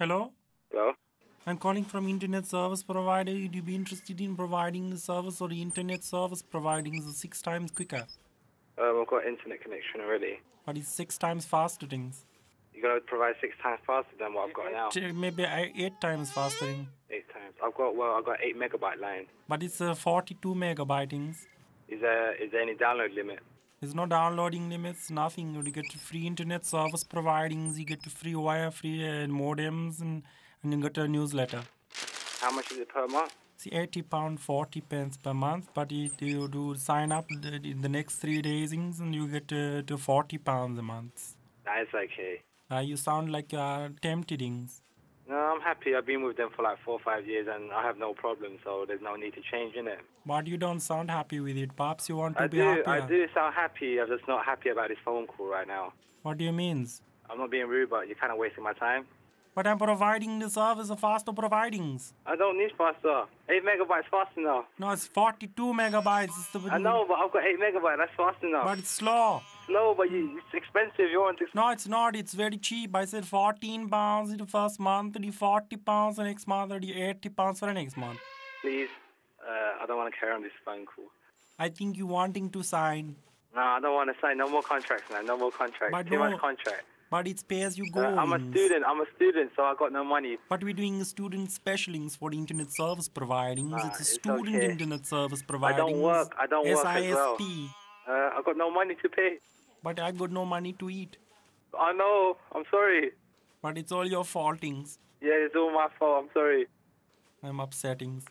Hello? Hello? I'm calling from internet service provider. Would you be interested in providing the service or the internet service providing is 6 times quicker? I've got internet connection already. But it's 6 times faster things. You're going to provide 6 times faster than what I've got now? Maybe 8 times faster. 8 times. I've got 8 megabyte line. But it's 42 megabyte things. Is there any download limit? There's no downloading limits, nothing. You get free internet service providings, you get free wire, free modems, and you get a newsletter. How much is it per month? It's £80.40 per month, but you do sign up in the next 3 days and you get to £40 a month. That's okay. You sound like temptedings. No, I'm happy. I've been with them for like 4 or 5 years and I have no problem, so there's no need to change, innit? But you don't sound happy with it. Perhaps you want to be happier. I do sound happy. I'm just not happy about this phone call right now. What do you mean? I'm not being rude, but you're kind of wasting my time. But I'm providing the service of faster providings. I don't need faster. 8 megabytes fast enough. No, it's 42 megabytes. I know, but I've got 8 megabytes. That's fast enough. But it's slow. Slow, but it's expensive. You want to... No, it's not. It's very cheap. I said £14 in the first month, £40 the next month, £80 for the next month. Please, I don't want to carry on this phone call. I think you're wanting to sign. No, I don't want to sign. No more contracts, man. No more contracts. But too much contract. But it's pay as you go. I'm a student, so I got no money. But we're doing student specialings for the internet service providing. It's a student internet service providing. I don't work as well. I got no money to pay. But I've got no money to eat. I know, I'm sorry. But it's all your faultings. Yeah, it's all my fault, I'm sorry. I'm upsettings.